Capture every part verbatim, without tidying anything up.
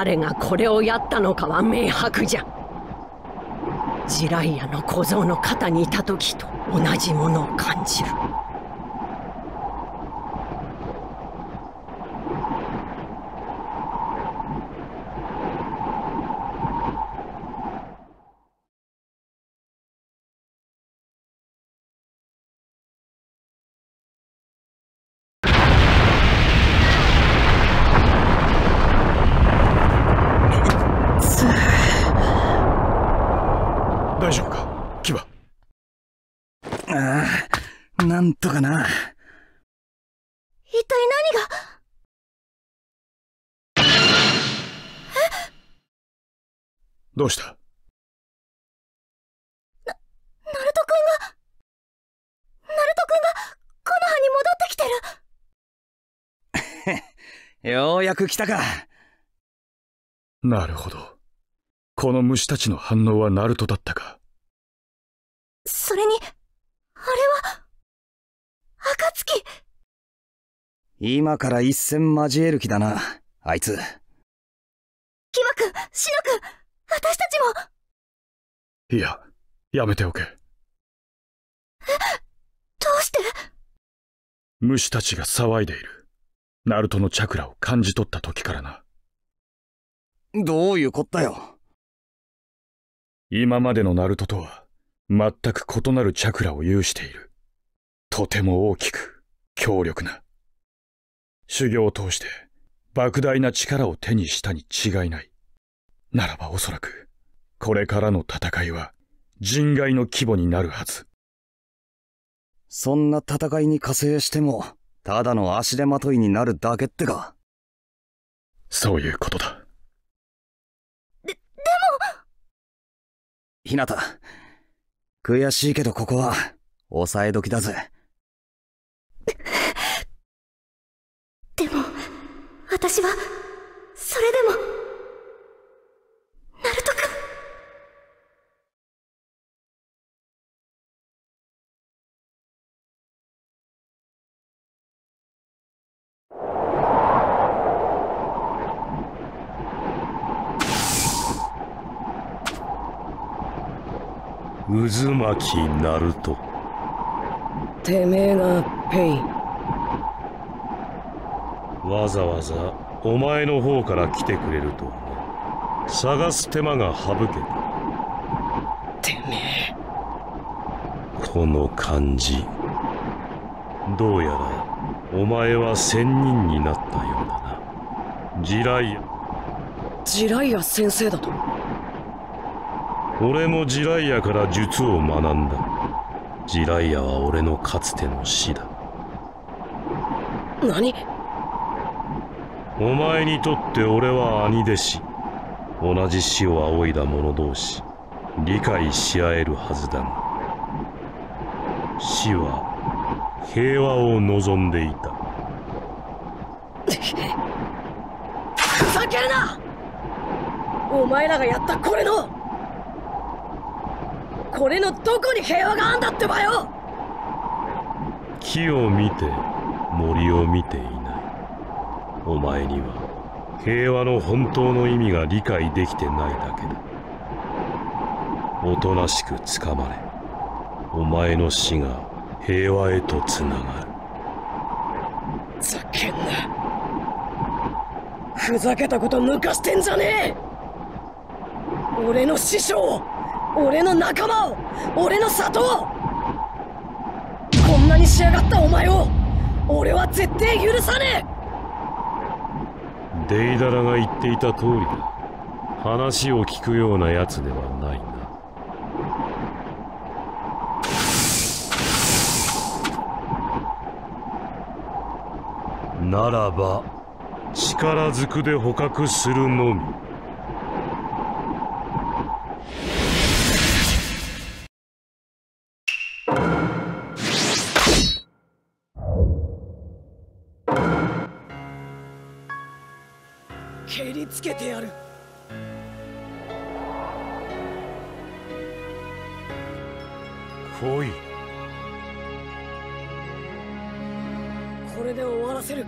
誰がこれをやったのかは明白じゃ。ジライアの小僧の肩にいた時と同じものを感じる。大丈夫か、キバ。ああ、なんとかな。一体何が。え？どうした？な、ナルト君が、ナルト君がコノハに戻ってきてる。ようやく来たか。なるほど。この虫たちの反応はナルトだったか。それに、あれは、暁。今から一戦交える気だな、あいつ。キバ君、シノ君、私たちも。いや、やめておけ。え、どうして？虫たちが騒いでいる。ナルトのチャクラを感じ取った時からな。どういうこったよ。今までのナルトとは全く異なるチャクラを有している。とても大きく強力な。修行を通して莫大な力を手にしたに違いない。ならばおそらくこれからの戦いは人外の規模になるはず。そんな戦いに加勢してもただの足手まといになるだけってか。そういうことだ。ひなた、悔しいけどここは抑え時だぜ。でも私はそれでもナルト君。渦巻きナルト。てめえがペイ。わざわざお前の方から来てくれるとはな。探す手間が省けた。てめえ、この感じ、どうやらお前は仙人になったようだな。ジライアジライア先生だと。俺もジライアから術を学んだ。ジライアは俺のかつての師だ。何？お前にとって俺は兄弟子。同じ師を仰いだ者同士、理解し合えるはずだが、師は平和を望んでいた。ふざけるな！お前らがやったこれのこれのどこに平和があんだってばよ。木を見て森を見ていないお前には平和の本当の意味が理解できてないだけだ。おとなしくつかまれ。お前の死が平和へとつながる。ふざけんな。ふざけたこと抜かしてんじゃねえ。俺の師匠、俺の仲間を、俺の里を、こんなにしやがったお前を俺は絶対許さねえ。デイダラが言っていた通りだ。話を聞くようなやつではないな。ならば力ずくで捕獲するのみ。蹴りつけてやる。来い。これで終わらせる。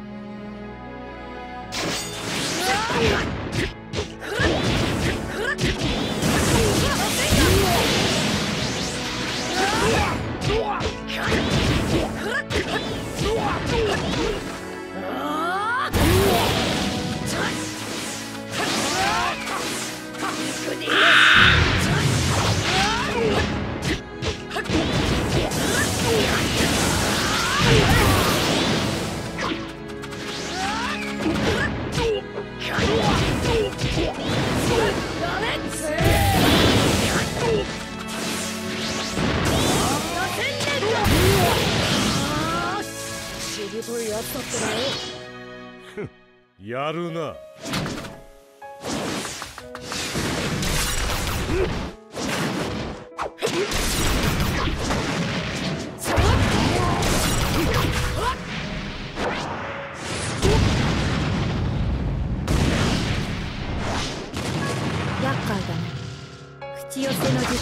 使ってもいい。やるな。厄介だね。口寄せの術。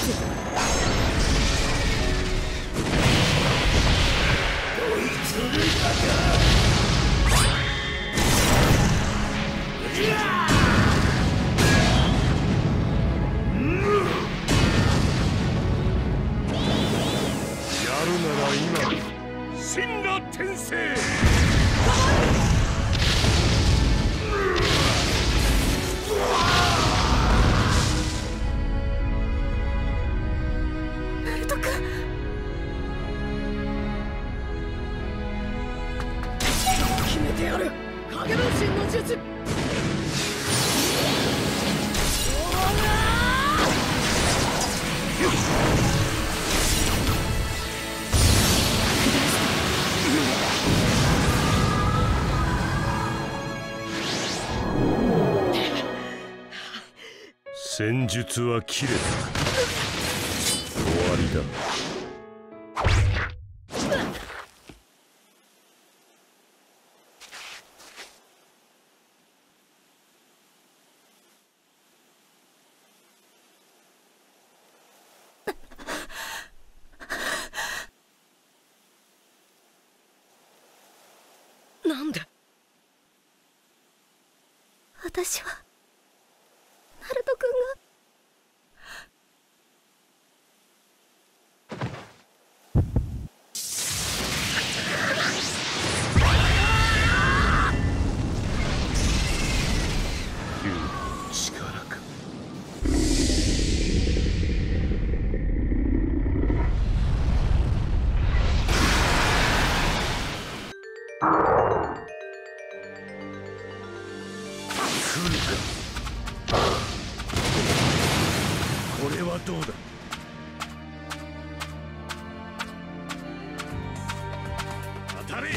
戦術は切れた。終わりだ。 私はナルト君が竜の力か。力を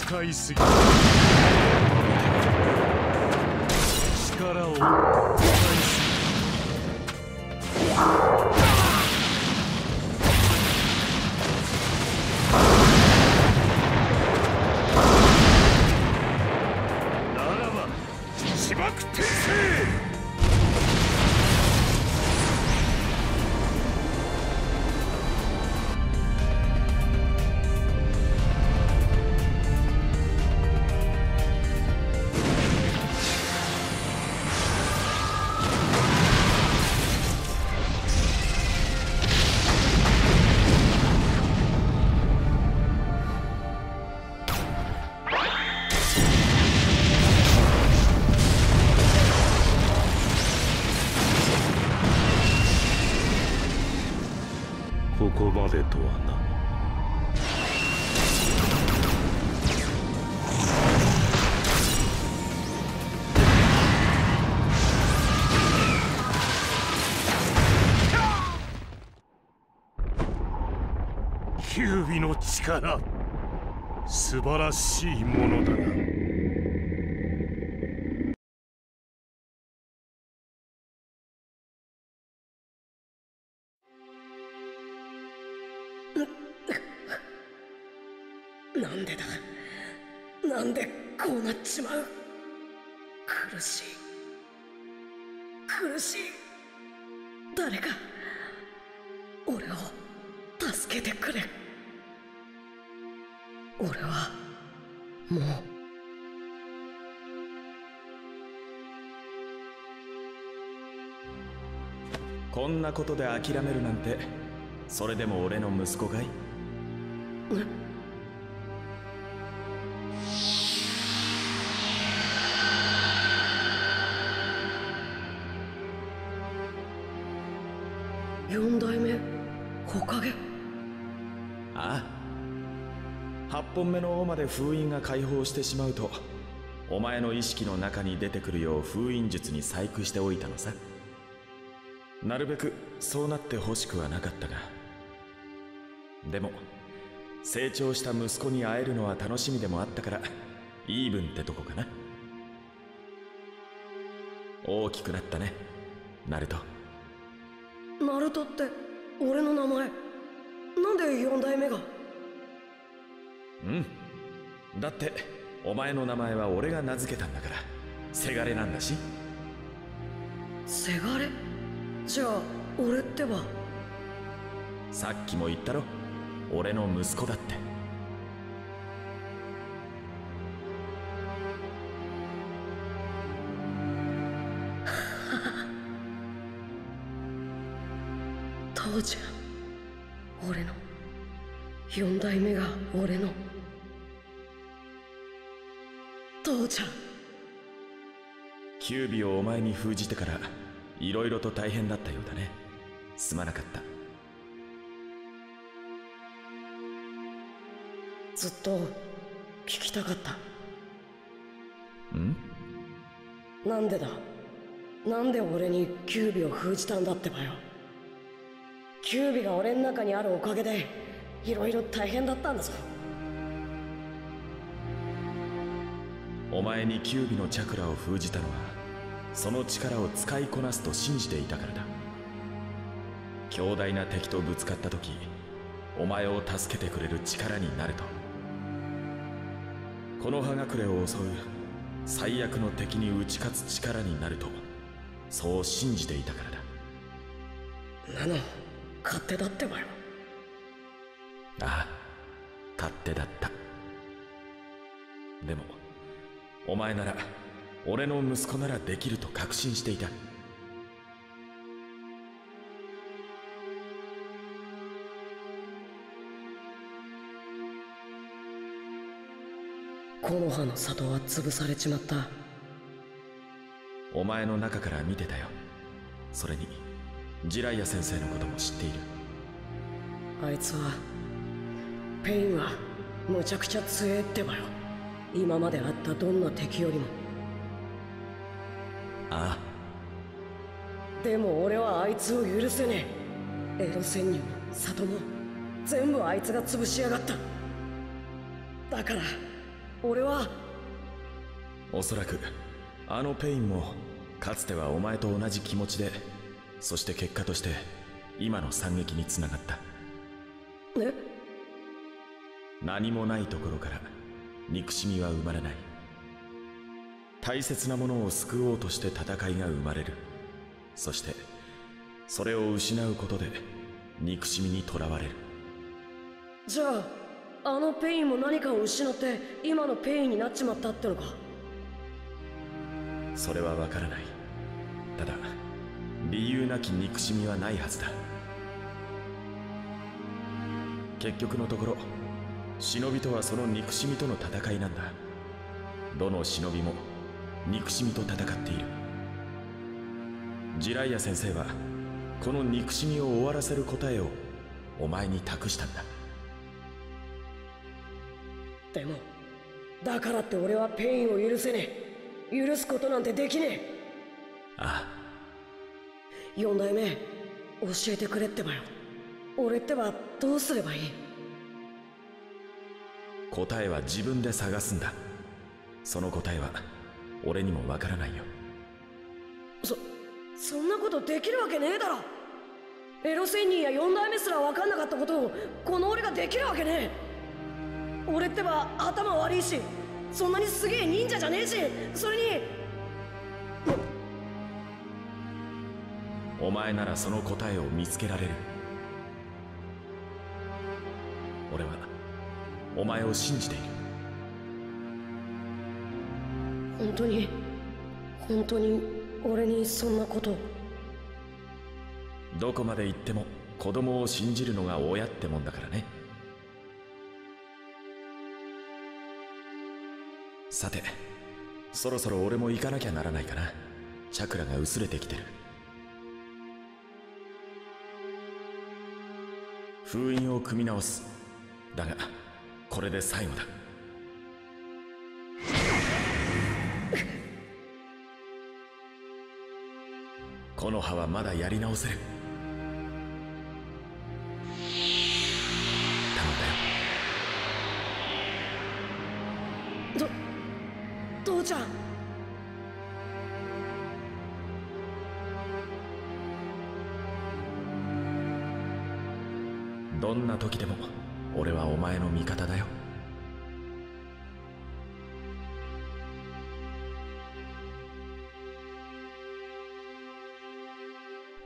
使いすぎ。しばく転生。ここまでとはな。九尾の力、素晴らしいものだな。なんでだ、なんでこうなっちまう。苦しい苦しい。誰か俺を助けてくれ。俺はもうこんなことで諦めるなんて、それでも俺の息子かい？うん四代目火影。ああ、八本目の尾まで封印が解放してしまうと、お前の意識の中に出てくるよう封印術に細工しておいたのさ。なるべくそうなってほしくはなかったが、でも成長した息子に会えるのは楽しみでもあったから、イーブンってとこかな。大きくなったね、ナルト。ナルトって俺の名前。なんで四代目が？うん、だってお前の名前は俺が名付けたんだから、せがれなんだし。せがれ？じゃあ俺ってば。さっきも言ったろ、俺の息子だって。父ちゃん、俺の四代目が俺の父ちゃん。九尾をお前に封じてからいろいろと大変だったようだね。すまなかった。ずっと聞きたかった。ん？なんでだ、なんで俺に九尾を封じたんだってばよ。九尾が俺の中にあるおかげでいろいろ大変だったんだぞ。お前に九尾のチャクラを封じたのは、その力を使いこなすと信じていたからだ。強大な敵とぶつかった時、お前を助けてくれる力になると。この葉隠れを襲う最悪の敵に打ち勝つ力になると、そう信じていたからだ。なの、勝手だってばよ。ああ、勝手だった。でもお前なら、俺の息子ならできると確信していた。木の葉の里は潰されちまった。お前の中から見てたよ。それにジライア先生のことも知っている。あいつは、ペインはむちゃくちゃ強えってばよ。今まであったどんな敵よりも。ああ、でも俺はあいつを許せねえ。エロ潜入も里も全部あいつが潰しやがった。だから俺は、おそらくあのペインもかつてはお前と同じ気持ちで、そして結果として今の惨劇につながった。え？何もないところから憎しみは生まれない。大切なものを救おうとして戦いが生まれる。そしてそれを失うことで憎しみにとらわれる。じゃああのペインも何かを失って今のペインになっちまったってのか。それはわからない。ただ理由なき憎しみはないはずだ。結局のところ忍びとはその憎しみとの戦いなんだ。どの忍びも憎しみと戦っている。ジライア先生はこの憎しみを終わらせる答えをお前に託したんだ。でもだからって俺はペインを許せねえ。許すことなんてできねえ。ああ、よん代目教えてくれってばよ。俺ってばどうすればいい？答えは自分で探すんだ。その答えは俺にもわからないよ。そそんなことできるわけねえだろ。エロ仙人やよん代目すらわかんなかったことをこの俺ができるわけねえ。俺ってば頭悪いし、そんなにすげえ忍者じゃねえし、それにお前ならその答えを見つけられる。俺はお前を信じている。本当に本当に俺にそんなことを。どこまで行っても子供を信じるのが親ってもんだからね。さてそろそろ俺も行かなきゃならないかな。チャクラが薄れてきてる。封印を組み直す。だがこれで最後だ。この葉はまだやり直せる。頼んだよ。と父ちゃん。どんな時でも俺はお前の味方だよ。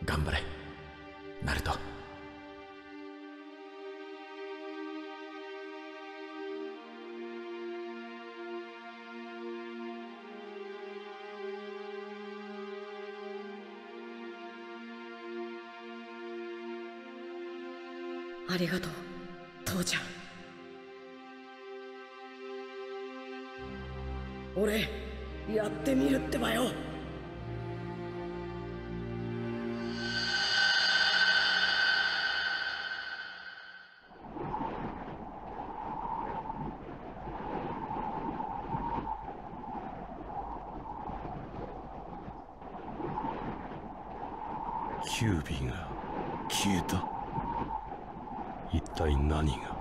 頑張れ、ナルト。ありがとう、父ちゃん。俺やってみるってばよ。キュービーが消えた。一体何が。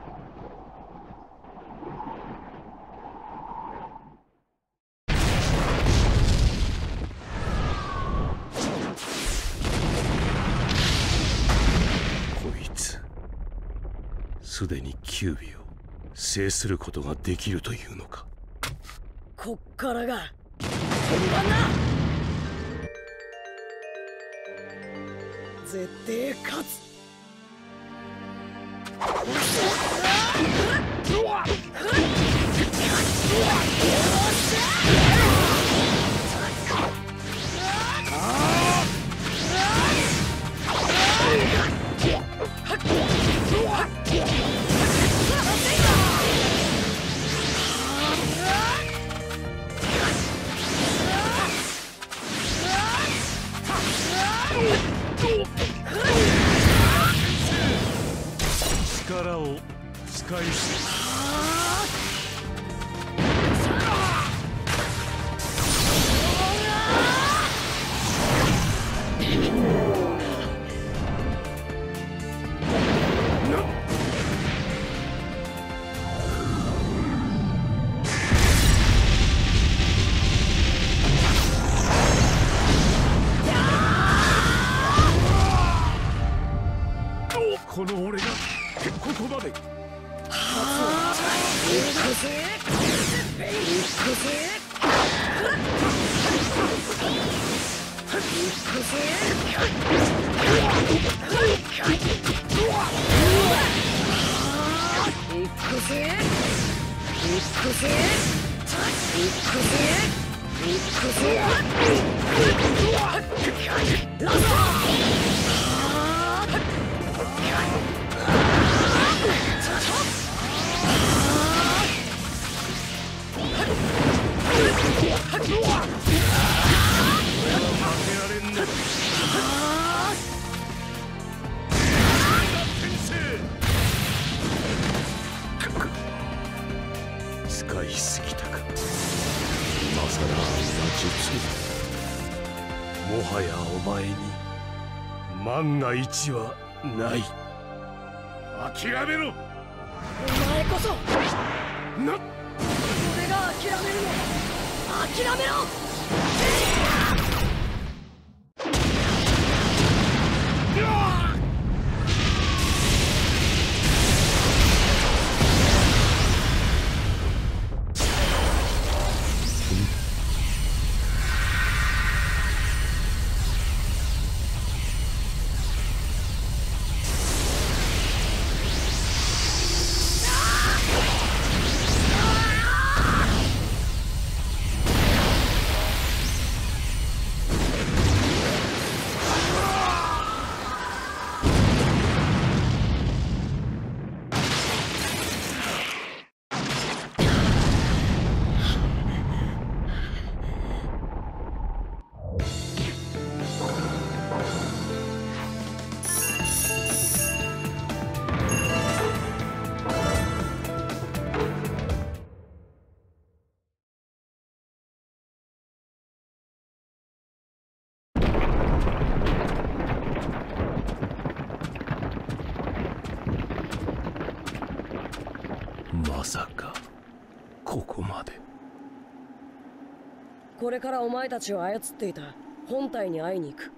こいつすでにキュービーを制することができるというのか。こっからが本番だ。絶対勝つ。力を使いこの俺がここまで。使いすぎたか。今さらあんな術。もはやお前に万が一はない。諦めろ。お前こそな。俺が諦めるのか。諦めろ。まさかここまで。これからお前たちを操っていた本体に会いに行く。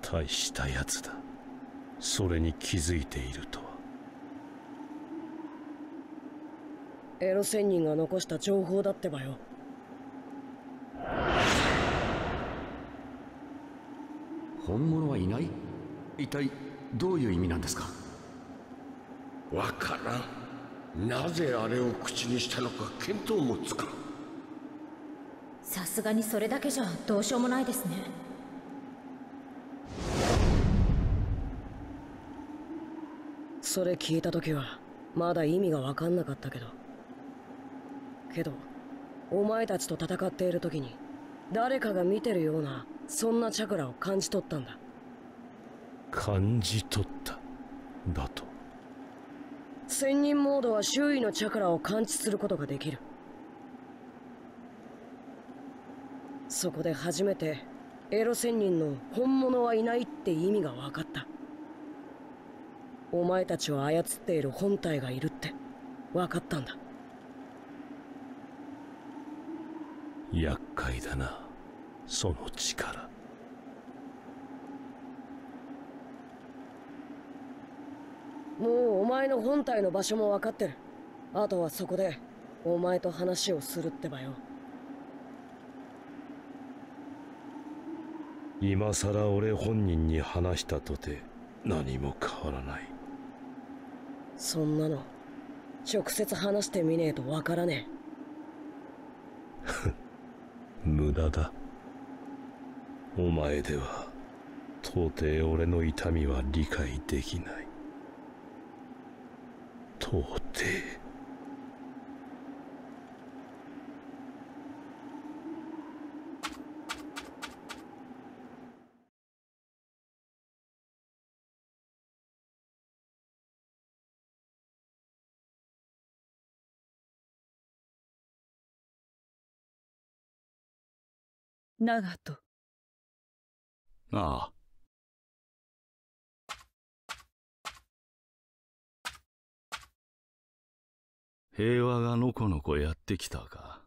大したやつだ。それに気づいているとは。エロ仙人が残した情報だってばよ。本物はいない？一体どういう意味なんですか？わからん。なぜあれを口にしたのか見当もつかん。さすがにそれだけじゃどうしようもないですね。それ聞いた時はまだ意味が分かんなかったけどけどお前たちと戦っている時に誰かが見てるような、そんなチャクラを感じ取ったんだ。感じ取っただと？仙人モードは周囲のチャクラを感知することができる。そこで初めてエロ仙人の本物はいないって意味が分かった。お前たちを操っている本体がいるって分かったんだ。厄介だな、その力。もうお前の本体の場所も分かってる。あとはそこでお前と話をするってばよ。今さら俺本人に話したとて何も変わらない。そんなの直接話してみねえと分からねえ。無駄だ。お前では到底俺の痛みは理解できない。到底。長門。ああ。平和がのこのこやってきたか。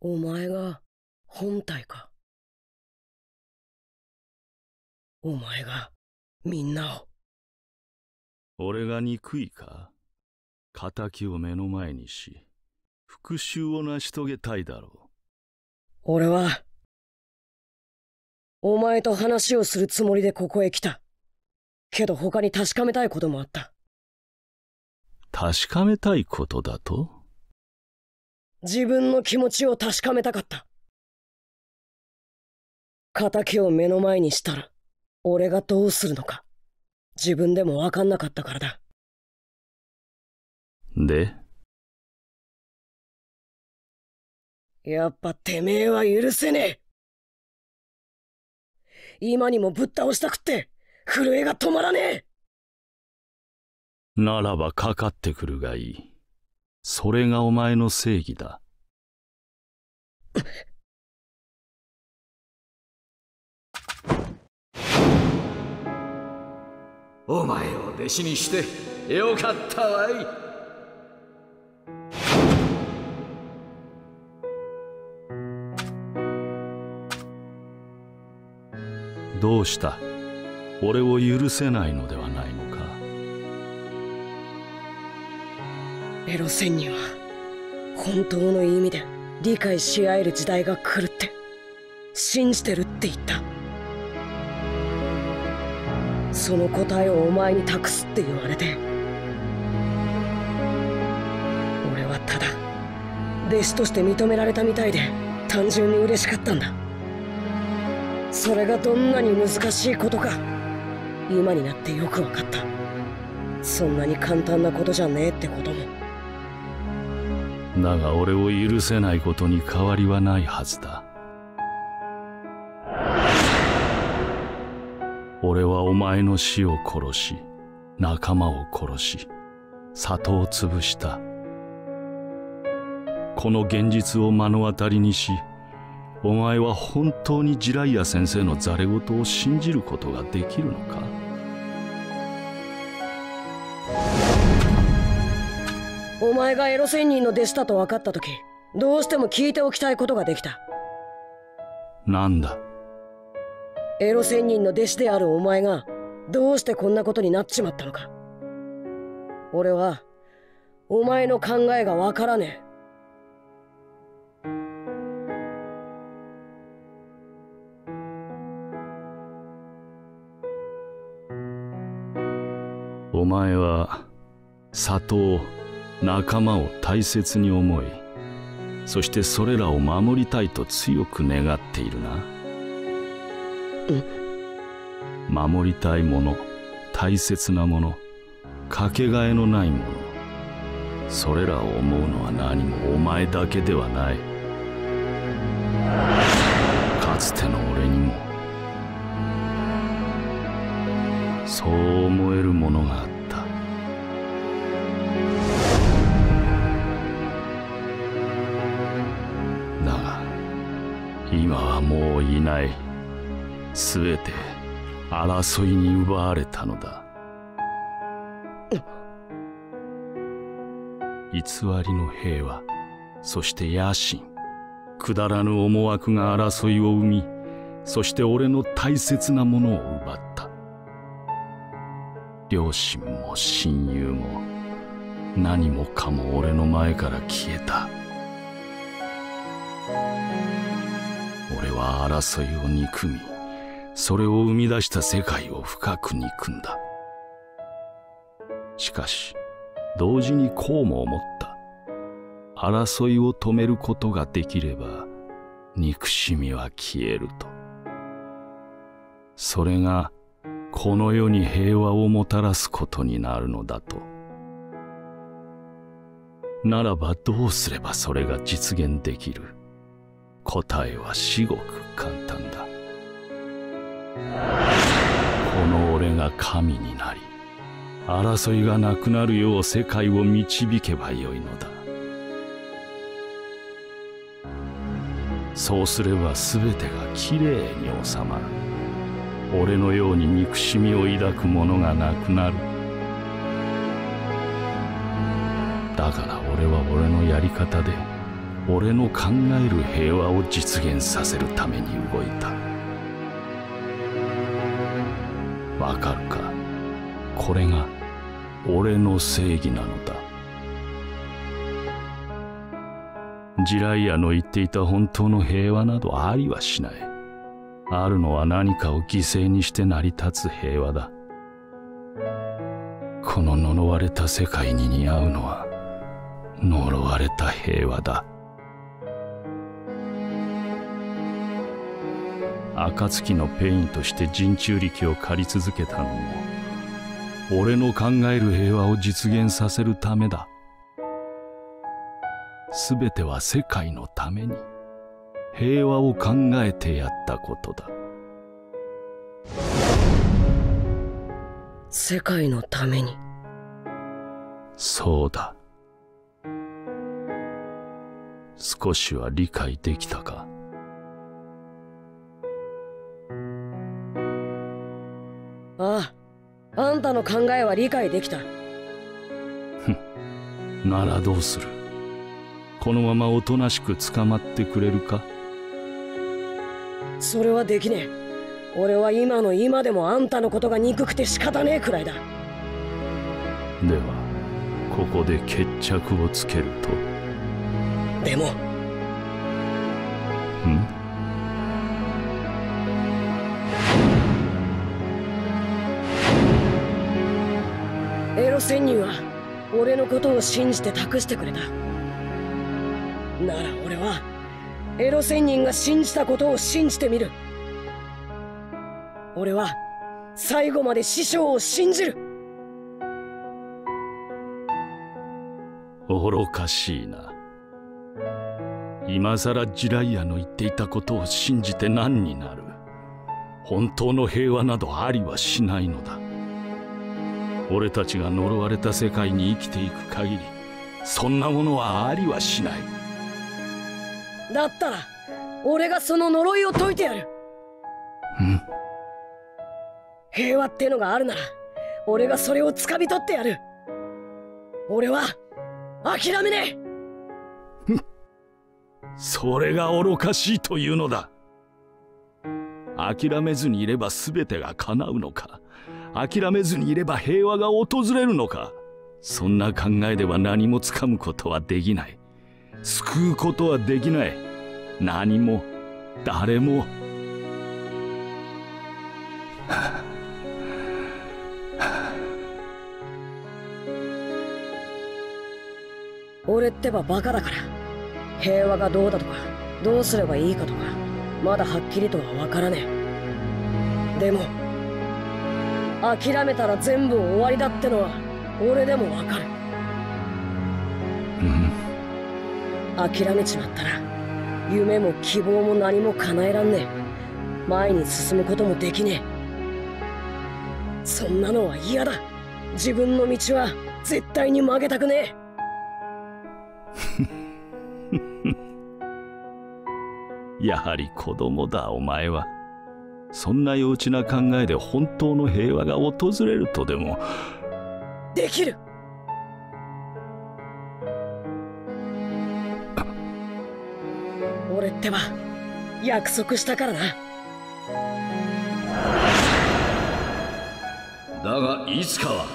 お前が本体か。お前がみんなを。俺が憎いか。敵を目の前にし復讐を成し遂げたいだろう。俺はお前と話をするつもりでここへ来た。けど他に確かめたいこともあった。確かめたいことだと？自分の気持ちを確かめたかった。仇を目の前にしたら、俺がどうするのか、自分でも分かんなかったからだ。で？やっぱてめえは許せねえ。今にもぶっ倒したくって、震えが止まらねえ。ならばかかってくるがいい。それがお前の正義だ。お前を弟子にしてよかったわい。どうした？俺を許せないのではないのか？エロ仙には本当の意味で理解し合える時代が来るって信じてるって言った。その答えをお前に託すって言われて、俺はただ弟子として認められたみたいで単純に嬉しかったんだ。それがどんなに難しいことか今になってよく分かった。そんなに簡単なことじゃねえってことも。だが俺を許せないことに変わりはないはずだ。俺はお前の死を殺し、仲間を殺し、里を潰した。この現実を目の当たりにし、お前は本当にジライア先生の戯れ言を信じることができるのか？お前がエロ仙人の弟子だと分かったとき、どうしても聞いておきたいことができた。なんだ？エロ仙人の弟子であるお前がどうしてこんなことになっちまったのか。俺はお前の考えがわからねえ。お前は里を仲間を大切に思い、そしてそれらを守りたいと強く願っているな。守りたいもの、大切なもの、かけがえのないもの、それらを思うのは何もお前だけではない。かつての俺にもそう思えるものがあった。だが今はもういない。すべて争いに奪われたのだ。偽りの平和、そして野心、くだらぬ思惑が争いを生み、そして俺の大切なものを奪った。両親も親友も何もかも俺の前から消えた。俺は争いを憎み、それを生み出した世界を深く憎んだ。しかし同時にこうも思った。争いを止めることができれば憎しみは消えると。それがこの世に平和をもたらすことになるのだと。ならばどうすればそれが実現できる？答えは至極簡単だ。この俺が神になり、争いがなくなるよう世界を導けばよいのだ。そうすれば全てがきれいに収まる。俺のように憎しみを抱くものがなくなる。だから俺は俺のやり方で、俺の考える平和を実現させるために動いた。わかるか？これが俺の正義なのだ。ジライアの言っていた本当の平和などありはしない。あるのは何かを犠牲にして成り立つ平和だ。この呪われた世界に似合うのは呪われた平和だ。暁のペインとして人中力を借り続けたのも俺の考える平和を実現させるためだ。全ては世界のために平和を考えてやったことだ。世界のために。そうだ。少しは理解できたか？ああ、あんたの考えは理解できた。ふん、ならどうする？このままおとなしく捕まってくれるか？それはできねえ。俺は今の今でもあんたのことが憎くて仕方ねえくらいだ。ではここで決着をつけると。でもん？エロ仙人は俺のことを信じて託してくれた。なら俺はエロ仙人が信じたことを信じてみる。俺は最後まで師匠を信じる。愚かしいな。今さらジライアの言っていたことを信じて何になる。本当の平和などありはしないのだ。俺たちが呪われた世界に生きていく限りそんなものはありはしない。だったら俺がその呪いを解いてやる。ん？平和ってのがあるなら俺がそれを掴み取ってやる。俺は諦めねえ。それが愚かしいというのだ。諦めずにいれば全てが叶うのか、諦めずにいれば平和が訪れるのか、そんな考えでは何もつかむことはできない。救うことはできない。何も誰も。俺ってばバカだから、平和がどうだとかどうすればいいかとかまだはっきりとは分からねえ。でも諦めたら全部終わりだってのは俺でもわかる。うん。諦めちまったら夢も希望も何も叶えらんねえ。前に進むこともできねえ。そんなのは嫌だ。自分の道は絶対に曲げたくねえ。やはり子供だお前は。そんな幼稚な考えで本当の平和が訪れるとでも。できる。俺ってば約束したからな。だがいつかは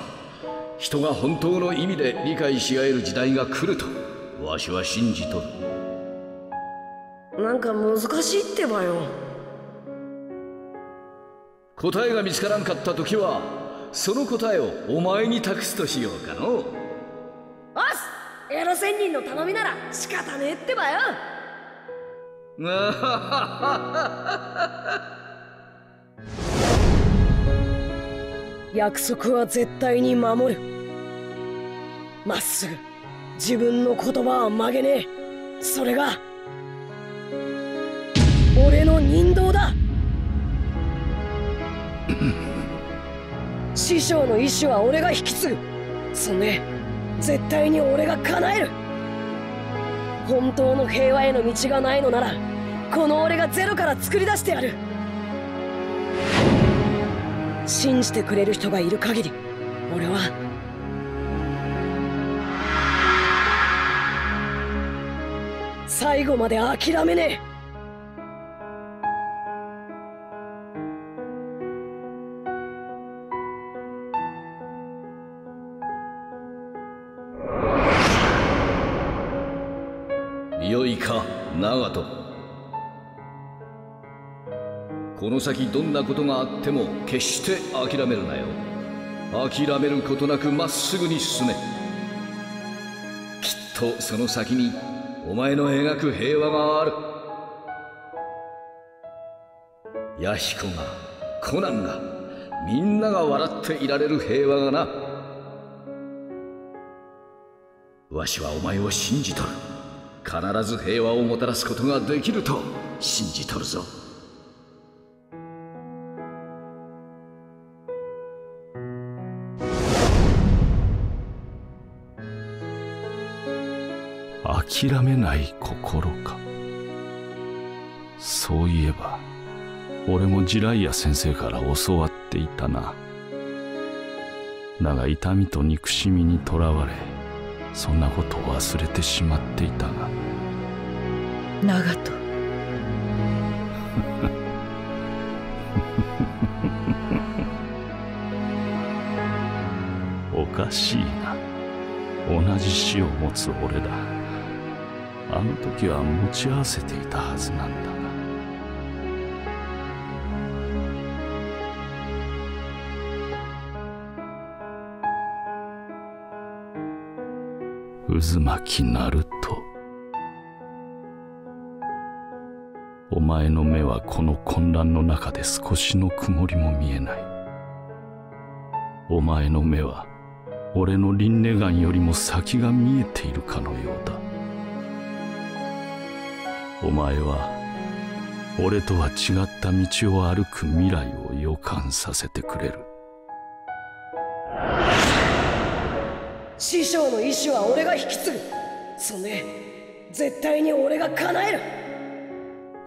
人が本当の意味で理解し合える時代が来るとわしは信じとる。なんか難しいってばよ。答えが見つからんかったときはその答えをお前に託すとしようかの。おっす、エロ仙人の頼みなら仕方ねえってばよ。約束は絶対に守る。まっすぐ自分の言葉は曲げねえ。それが俺の人道だ。師匠の意志は俺が引き継ぐ。そんで絶対に俺が叶える。本当の平和への道がないのならこの俺がゼロから作り出してやる。信じてくれる人がいる限り俺は最後まで諦めねえ。良いか長門、この先どんなことがあっても決して諦めるなよ。諦めることなくまっすぐに進め。きっとその先にお前の描く平和がある。弥彦が、コナンが、みんなが笑っていられる平和がな。わしはお前を信じとる。必ず平和をもたらすことができると信じとるぞ。諦めない心か。そういえば俺もジライア先生から教わっていたな。だが痛みと憎しみにとらわれ、そんなことを忘れてしまっていたが。長門おかしいな。同じ死を持つ俺だ。あの時は持ち合わせていたはずなんだが。渦巻きなると、お前の目はこの混乱の中で少しの曇りも見えない。お前の目は俺の輪廻眼よりも先が見えているかのようだ。お前は俺とは違った道を歩く未来を予感させてくれる。師匠の意志は俺が引き継ぐ。そんで絶対に俺が叶える。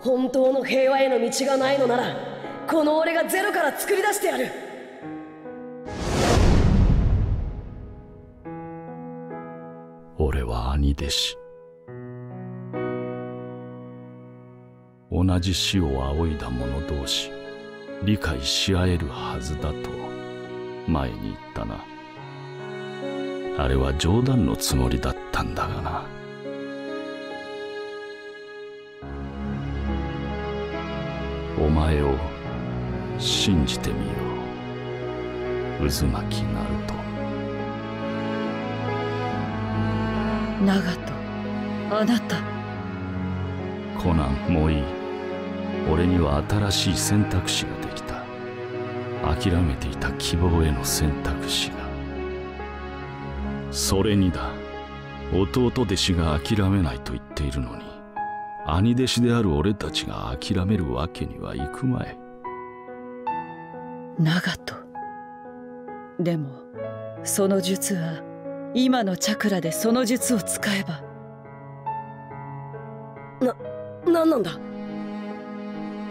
本当の平和への道がないのなら、この俺がゼロから作り出してやる。俺は兄弟子。同じ死を仰いだ者同士、理解し合えるはずだと前に言ったな。あれは冗談のつもりだったんだがな。お前を信じてみよう、渦巻きナルト。長門、あなた。コナン、もういい。俺には新しい選択肢ができた。諦めていた希望への選択肢が。それにだ、弟弟子が諦めないと言っているのに、兄弟子である俺たちが諦めるわけにはいくまい。長門、でもその術は今のチャクラで、その術を使えば。な、なんなんだ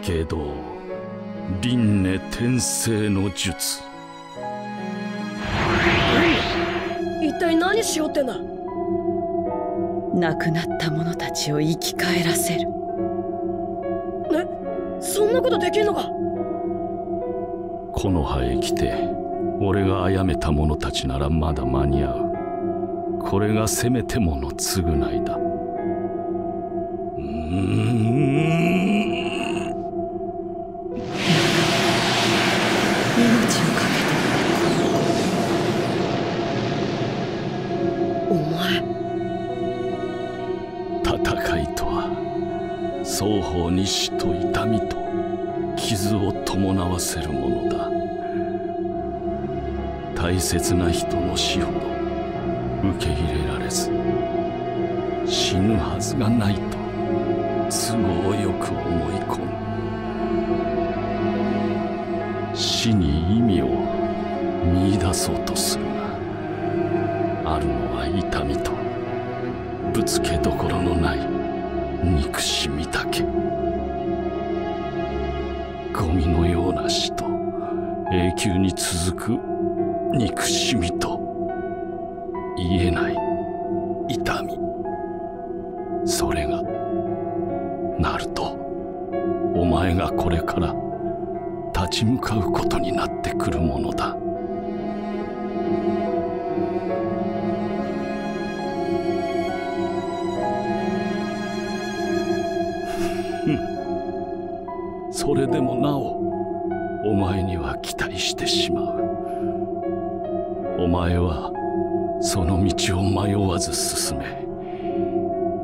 けど、輪廻転生の術。一体何しようってんだ。亡くなった者たちを生き返らせる。え、そんなことできんのか。この葉へ来て俺が殺めた者たちならまだ間に合う。これがせめてもの償いだ。うーん、双方に死と痛みと傷を伴わせるものだ。大切な人の死ほど受け入れられず、死ぬはずがないと都合よく思い込む。死に意味を見出そうとするが、あるのは痛みとぶつけどころのない憎しみだけ。ゴミのような死と永久に続く憎しみと癒えない痛み、それがナルト、お前がこれから立ち向かうことになってくるものだ。それでもなおお前には期待してしまう。お前はその道を迷わず進め。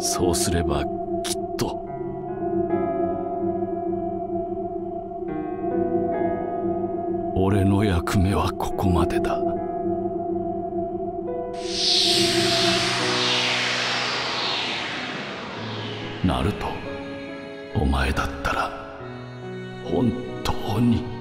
そうすればきっと。俺の役目はここまでだ。ナルト、お前だったら本当に。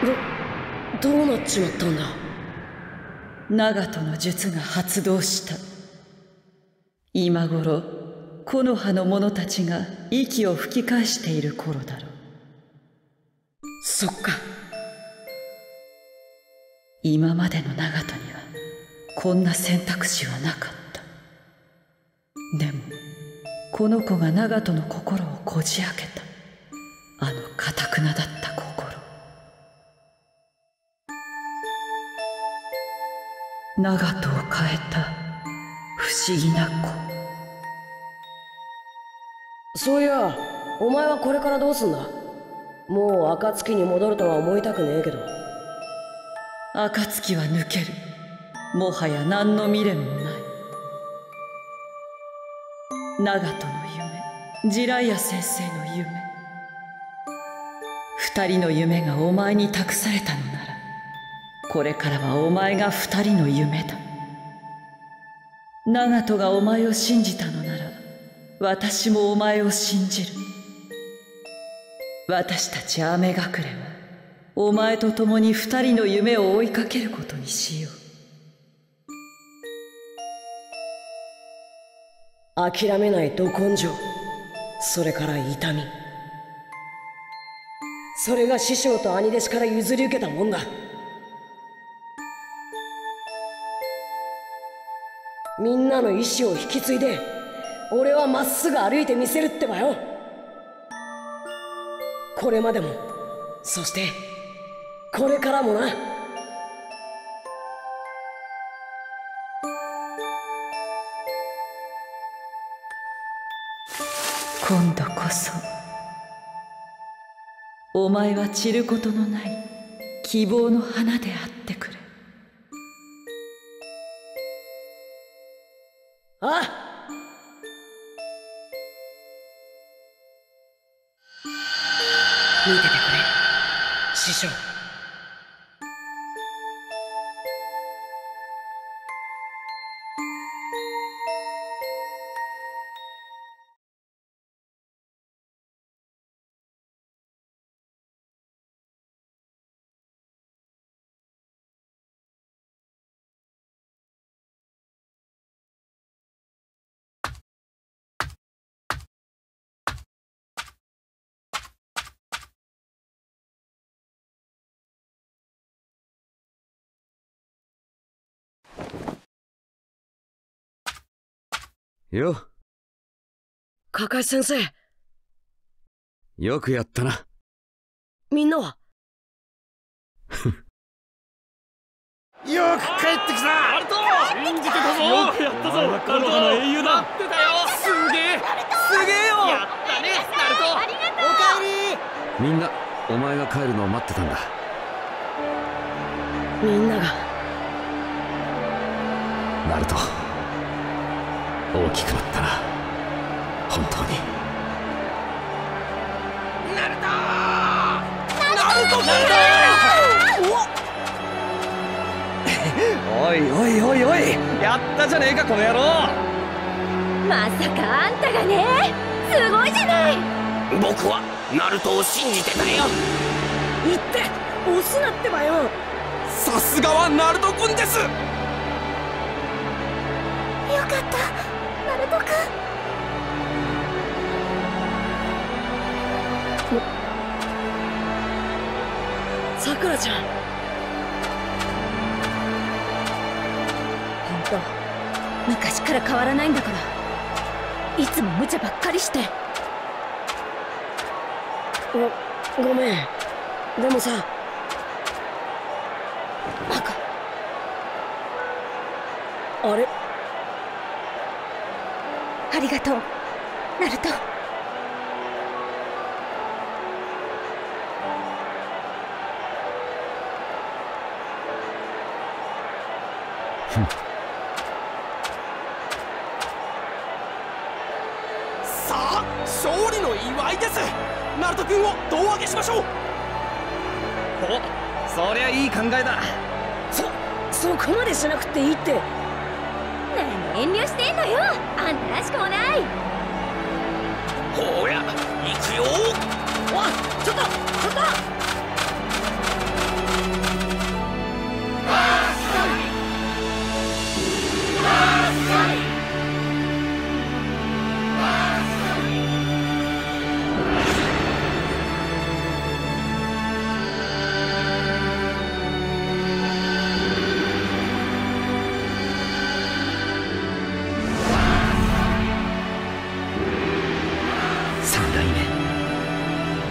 ど、どうなっちまったんだ。長門の術が発動した。今頃、木の葉の者たちが息を吹き返している頃だろう。そっか。今までの長門にはこんな選択肢はなかった。でも、この子が長門の心をこじ開けた。あの頑なだった子。長門を変えた不思議な子。そういや、お前はこれからどうすんだ。もう暁に戻るとは思いたくねえけど。暁は抜ける。もはや何の未練もない。長門の夢、ジライア先生の夢、二人の夢がお前に託されたのなら、これからはお前が二人の夢だ。長門がお前を信じたのなら、私もお前を信じる。私たち雨隠れは、お前と共に二人の夢を追いかけることにしよう。諦めないど根性、それから痛み、それが師匠と兄弟子から譲り受けたもんだ。みんなの意志を引き継いで、俺はまっすぐ歩いてみせるってばよ。これまでも、そしてこれからもな。今度こそお前は散ることのない希望の花であってくれ。あ見ててくれ、師匠。よっ、かかし先生、よくやったな。みんなはよく帰ってきた。ナルト、信じてたぞ。よくやったぞ。ナルトの英雄だ。待ってたよ。すげえ、すげえよ。やったね、ナルト。ありがとう。おかえり。みんな、お前が帰るのを待ってたんだ。みんなが。ナルト、大きくなったな、本当に。ナルトー！ナルトー！おいおいおいおい、やったじゃねえかこの野郎。まさかあんたがね、すごいじゃない。僕はナルトを信じてたよ。言って押すなってばよ。さすがはナルト君です。よかった、ナルト君。さくらちゃん、本当昔から変わらないんだから。いつも無茶ばっかりして。ごごめん。でもさ、バカ、あれ、ありがとうナルト。さあ勝利の祝いです。ナルト君を胴上げしましょう。お、そりゃいい考えだ。そそこまでしなくていいって。何遠慮してんのよ、あんたらしくもない。ほら行くよ。おいちょっとちょっと。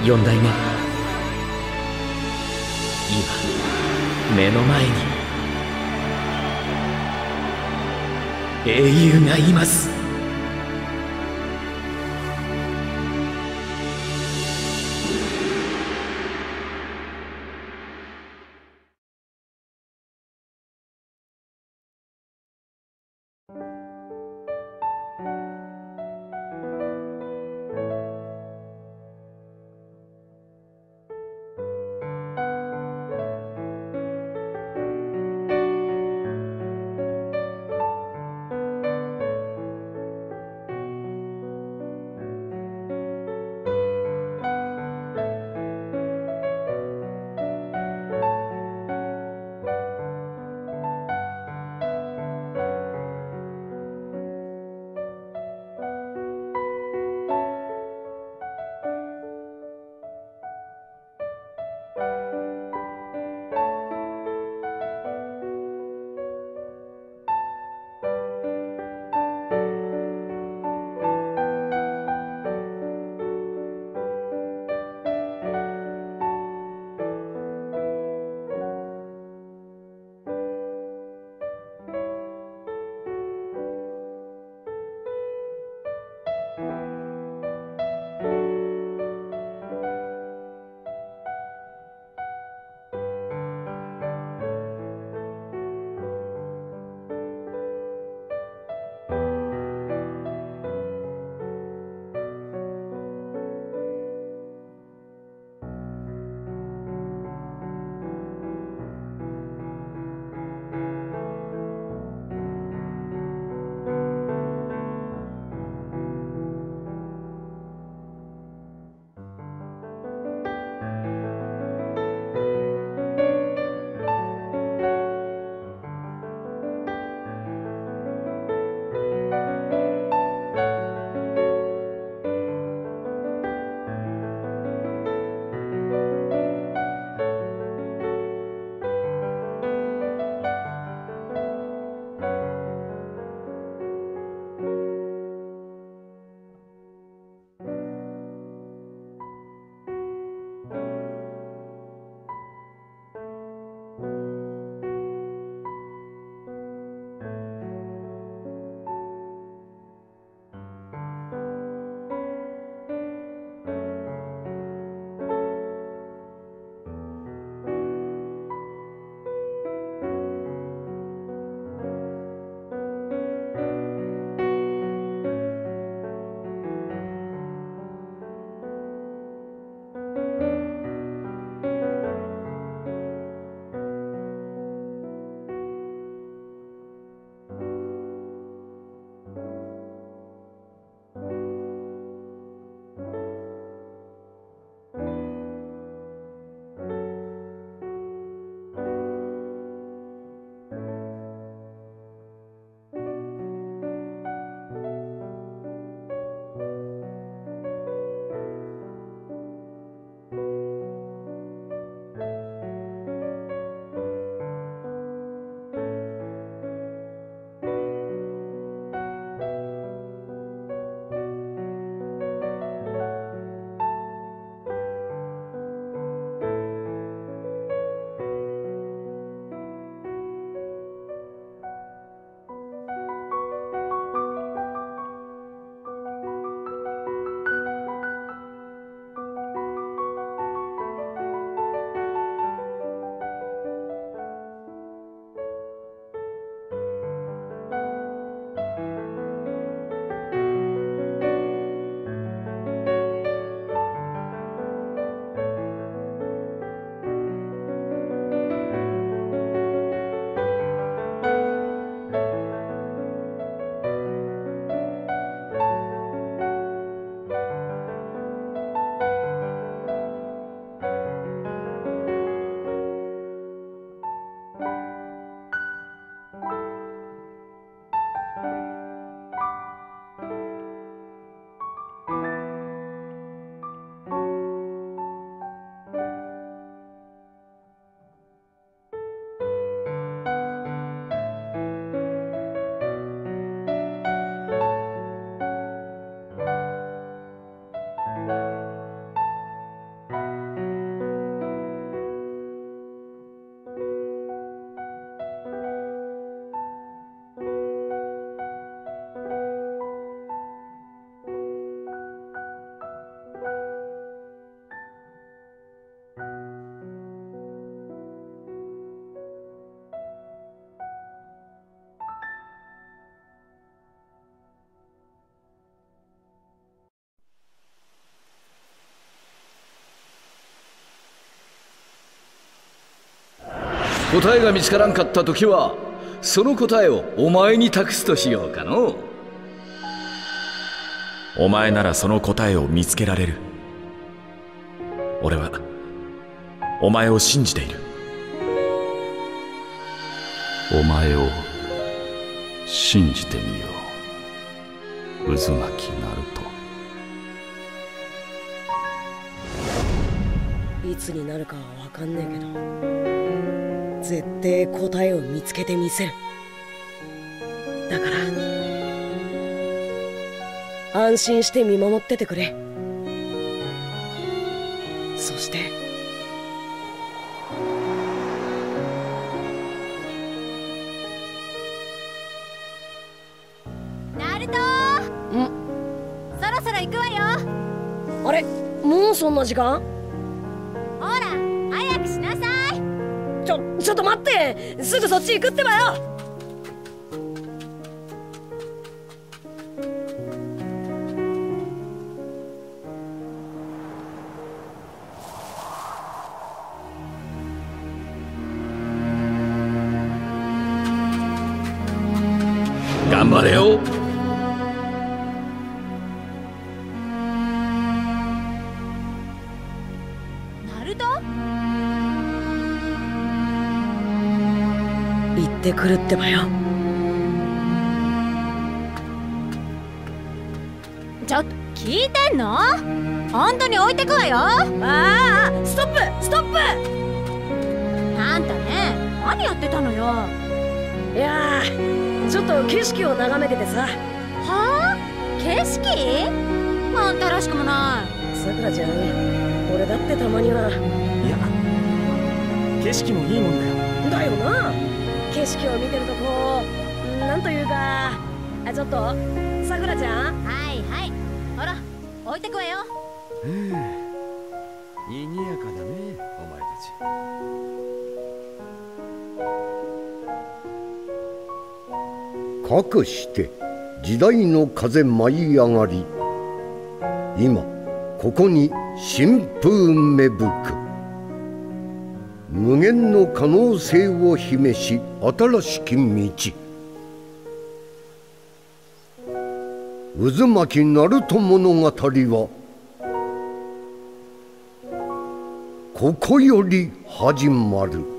四代目、今目の前に英雄がいます。答えが見つからんかった時はその答えをお前に託すとしようかの。お前ならその答えを見つけられる。俺はお前を信じている。お前を信じてみよう、渦巻きナルト。いつになるかは分かんねえけど、絶対答えを見つけてみせる。だから安心して見守っててくれ。そしてそんな時間？ほら早くしなさい。ちょちょっと待って、すぐそっち行くってばよ。頑張れよ。行ってくるってばよ。ちょっと聞いてんの？本当に置いてくわよ。ああ、ストップストップ。あんたね、何やってたのよ。いやー、ちょっと景色を眺めててさ。はあ、景色？あんたらしくもない。さくらちゃん、俺だってたまには。いや、景色もいいもんだよ。だよな。景色を見てるとこう、なんというか、あ、ちょっとさくらちゃん。はいはい、ほら置いてくわよ。うん、にぎやかだねお前たち。かくして時代の風舞い上がり、今ここに新風芽吹く。無限の可能性を秘し新しき道、渦巻きナルト物語はここより始まる。